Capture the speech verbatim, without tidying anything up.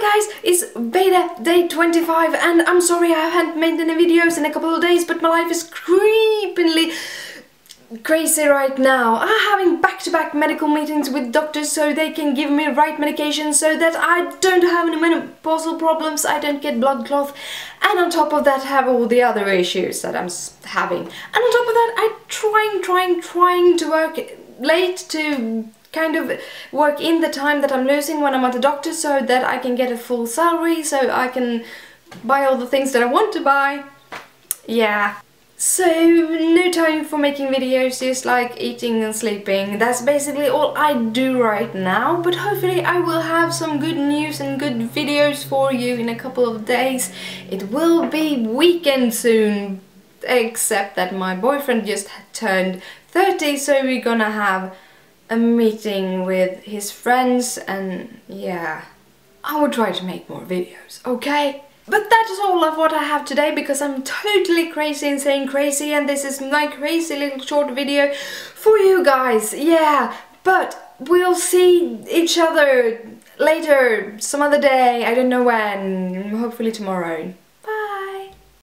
Hi guys, it's VEDA day twenty-five and I'm sorry I haven't made any videos in a couple of days, but my life is creepingly crazy right now. I'm having back-to-back medical meetings with doctors so they can give me right medication so that I don't have any menopausal problems, I don't get blood clots, and on top of that have all the other issues that I'm having. And on top of that I'm trying, trying, trying to work late to kind of work in the time that I'm losing when I'm at the doctor so that I can get a full salary, so I can buy all the things that I want to buy. Yeah. So, no time for making videos, just like eating and sleeping. That's basically all I do right now, but hopefully I will have some good news and good videos for you in a couple of days. It will be weekend soon, except that my boyfriend just turned thirty, so we're gonna have a meeting with his friends, and yeah, I will try to make more videos, okay? But that is all of what I have today, because I'm totally crazy, insane crazy, and this is my crazy little short video for you guys, yeah. But we'll see each other later, some other day, I don't know when, hopefully tomorrow.